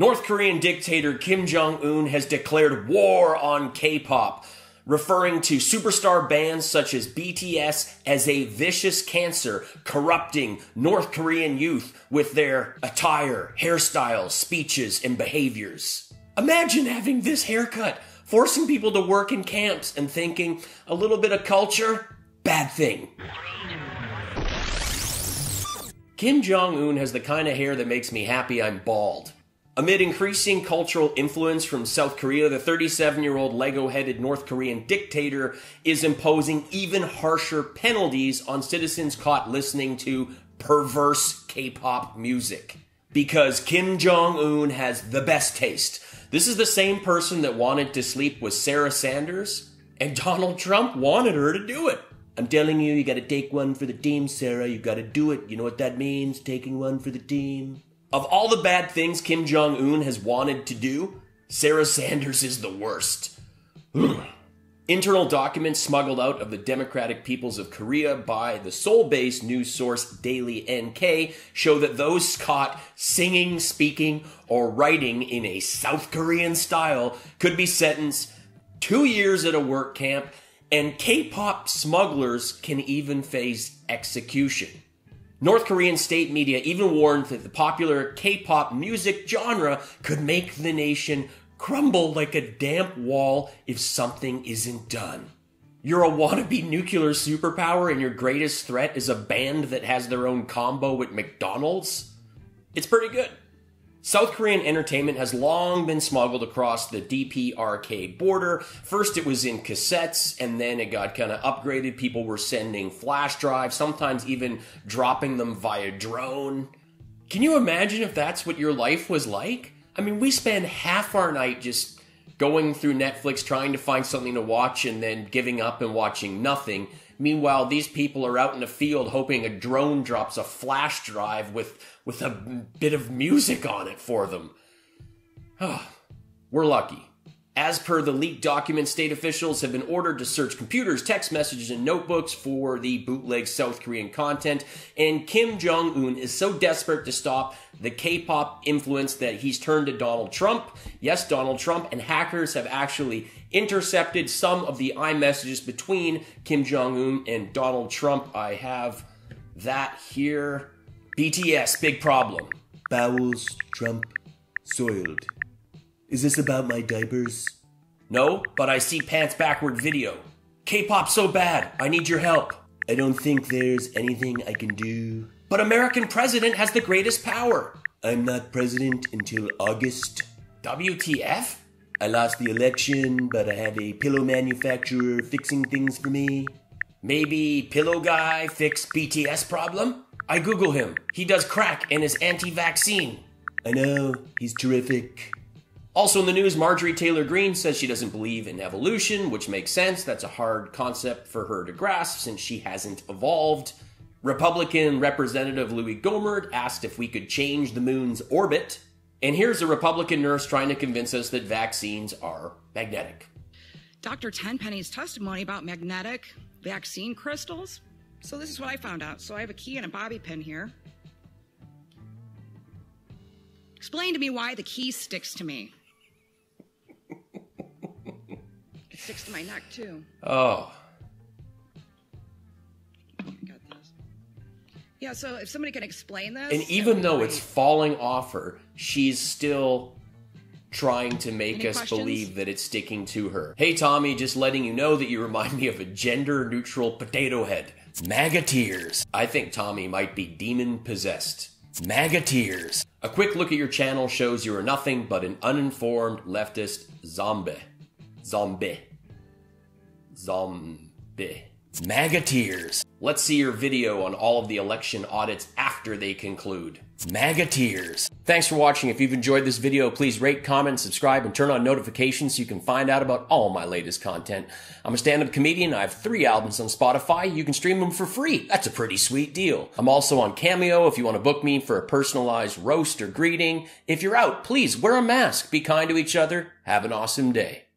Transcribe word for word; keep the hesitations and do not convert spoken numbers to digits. North Korean dictator Kim Jong-un has declared war on K-pop, referring to superstar bands such as B T S as a vicious cancer, corrupting North Korean youth with their attire, hairstyles, speeches, and behaviors. Imagine having this haircut, forcing people to work in camps and thinking a little bit of culture, bad thing. Kim Jong-un has the kind of hair that makes me happy I'm bald. Amid increasing cultural influence from South Korea, the thirty-seven-year-old Lego-headed North Korean dictator is imposing even harsher penalties on citizens caught listening to perverse K-pop music. Because Kim Jong-un has the best taste. This is the same person that wanted to sleep with Sarah Sanders, and Donald Trump wanted her to do it. I'm telling you, you gotta take one for the team, Sarah. You gotta do it. You know what that means, taking one for the team. Of all the bad things Kim Jong-un has wanted to do, Sarah Sanders is the worst. Internal documents smuggled out of the Democratic Peoples of Korea by the Seoul-based news source Daily N K show that those caught singing, speaking, or writing in a South Korean style could be sentenced two years at a work camp, and K-pop smugglers can even face execution. North Korean state media even warned that the popular K-pop music genre could make the nation crumble like a damp wall if something isn't done. You're a wannabe nuclear superpower and your greatest threat is a band that has their own combo at McDonald's? It's pretty good. South Korean entertainment has long been smuggled across the D P R K border. First it was in cassettes, and then it got kind of upgraded. People were sending flash drives, sometimes even dropping them via drone. Can you imagine if that's what your life was like? I mean, we spend half our night just going through Netflix trying to find something to watch and then giving up and watching nothing. Meanwhile, these people are out in the field hoping a drone drops a flash drive with, with a bit of music on it for them. Oh, we're lucky. As per the leaked document, state officials have been ordered to search computers, text messages, and notebooks for the bootleg South Korean content, and Kim Jong-un is so desperate to stop the K-pop influence that he's turned to Donald Trump. Yes, Donald Trump, and hackers have actually intercepted some of the iMessages between Kim Jong-un and Donald Trump. I have that here. B T S, big problem. Bowels, Trump, soiled. Is this about my diapers? No, but I see pants backward video. K-pop so bad, I need your help. I don't think there's anything I can do. But American president has the greatest power. I'm not president until August. W T F? I lost the election, but I have a pillow manufacturer fixing things for me. Maybe pillow guy fixed B T S problem? I Google him. He does crack and is anti-vaccine. I know, he's terrific. Also in the news, Marjorie Taylor Greene says she doesn't believe in evolution, which makes sense. That's a hard concept for her to grasp since she hasn't evolved. Republican Representative Louie Gohmert asked if we could change the moon's orbit. And here's a Republican nurse trying to convince us that vaccines are magnetic. Doctor Tenpenny's testimony about magnetic vaccine crystals. So this is what I found out. So I have a key and a bobby pin here. Explain to me why the key sticks to me. Sticks to my neck, too. Oh. I got this. Yeah, so if somebody can explain this... And even though it's falling off her, she's still trying to make us believe that it's sticking to her. Hey, Tommy, just letting you know that you remind me of a gender-neutral potato head. Magateers. I think Tommy might be demon-possessed. Magateers. A quick look at your channel shows you are nothing but an uninformed leftist zombie. Zombie. Zombie. Magateers. Let's see your video on all of the election audits after they conclude. Magateers. Thanks for watching. If you've enjoyed this video, please rate, comment, subscribe, and turn on notifications so you can find out about all my latest content. I'm a stand-up comedian. I have three albums on Spotify. You can stream them for free. That's a pretty sweet deal. I'm also on Cameo if you want to book me for a personalized roast or greeting. If you're out, please wear a mask. Be kind to each other. Have an awesome day.